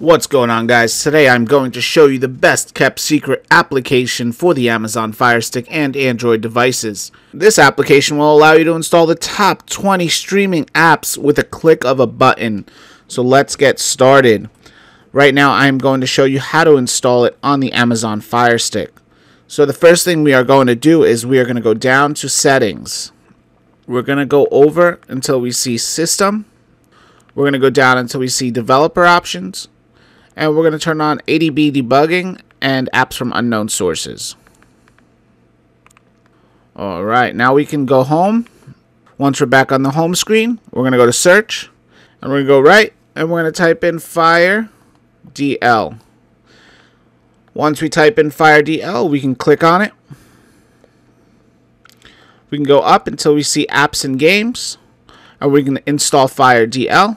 What's going on, guys? Today I'm going to show you the best kept secret application for the Amazon Fire Stick and Android devices. This application will allow you to install the top 20 streaming apps with a click of a button. So let's get started. Right now I'm going to show you how to install it on the Amazon Fire Stick. So the first thing we are going to do is we are going to go down to settings. We're going to go over until we see system. We're going to go down until we see developer options. And we're going to turn on ADB debugging and apps from unknown sources. Alright, now we can go home. Once we're back on the home screen, we're going to go to search. And we're going to go right, and we're going to type in Fire DL. Once we type in Fire DL, we can click on it. We can go up until we see apps and games. And we can install Fire DL.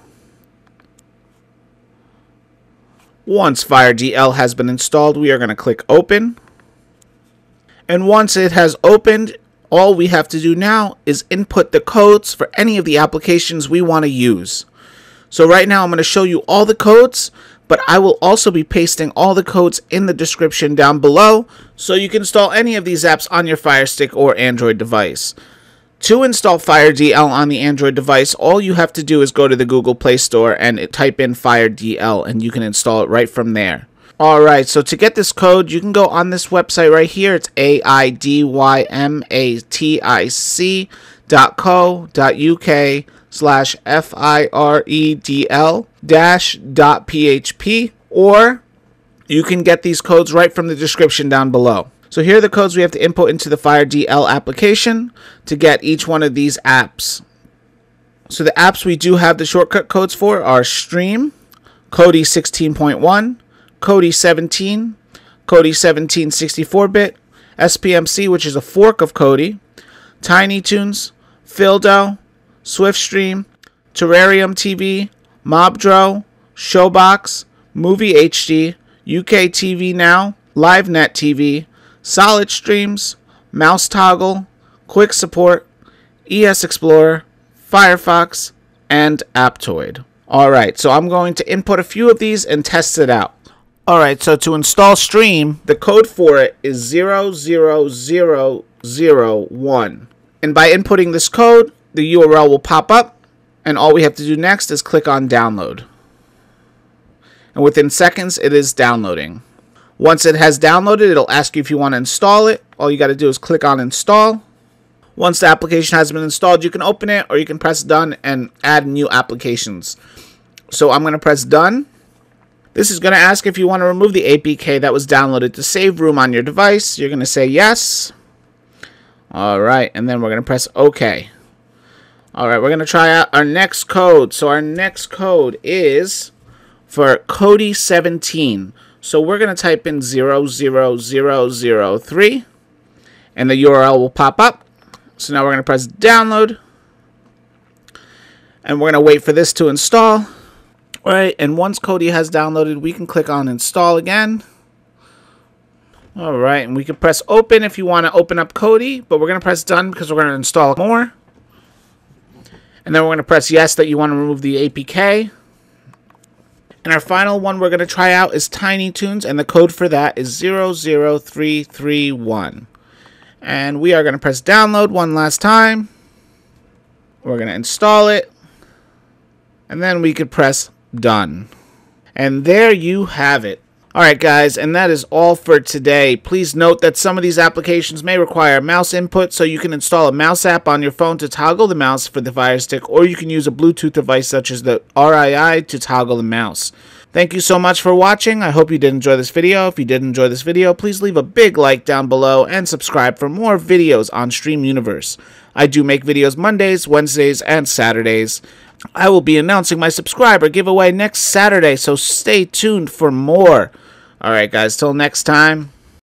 Once Fire DL has been installed, we are going to click open. And once it has opened, all we have to do now is input the codes for any of the applications we want to use. So right now I'm going to show you all the codes, but I will also be pasting all the codes in the description down below so you can install any of these apps on your Fire Stick or Android device. To install Fire DL on the Android device, all you have to do is go to the Google Play Store and type in Fire DL, and you can install it right from there. Alright, so to get this code, you can go on this website right here. It's aidymatic.co.uk/firedl-.php, or you can get these codes right from the description down below. So here are the codes we have to input into the Fire DL application to get each one of these apps. So the apps we do have the shortcut codes for are Stream, Kodi 16.1, Kodi 17, Kodi 17 64-bit, SPMC, which is a fork of Kodi, TinyTunes, Fildo, SwiftStream, Terrarium TV, MobDro, Showbox, Movie HD, UK TV Now, LiveNet TV, Solid Streams, Mouse Toggle, Quick Support, ES Explorer, FireFox, and Aptoide. Alright, so I'm going to input a few of these and test it out. Alright, so to install Stream, the code for it is 00001. And by inputting this code, the URL will pop up, and all we have to do next is click on Download. And within seconds, it is downloading. Once it has downloaded, it'll ask you if you want to install it. All you got to do is click on install. Once the application has been installed, you can open it or you can press done and add new applications. So I'm going to press done. This is going to ask if you want to remove the APK that was downloaded to save room on your device. You're going to say yes. All right, and then we're going to press OK. All right, we're going to try out our next code. So our next code is for Kodi 17. So we're going to type in 00003 and the URL will pop up. So now we're going to press download and we're going to wait for this to install. All right, and once Kodi has downloaded, we can click on install again. All right, and we can press open if you want to open up Kodi, but we're going to press done because we're going to install more. And then we're going to press yes that you want to remove the APK. And our final one we're going to try out is TinyTunes, and the code for that is 00331. And we are going to press download one last time. We're going to install it. And then we could press done. And there you have it. Alright guys, and that is all for today. Please note that some of these applications may require mouse input, so you can install a mouse app on your phone to toggle the mouse for the Fire Stick, or you can use a Bluetooth device such as the RII to toggle the mouse. Thank you so much for watching. I hope you did enjoy this video. If you did enjoy this video, please leave a big like down below and subscribe for more videos on Stream Universe. I do make videos Mondays, Wednesdays, and Saturdays. I will be announcing my subscriber giveaway next Saturday, so stay tuned for more. Alright guys, till next time.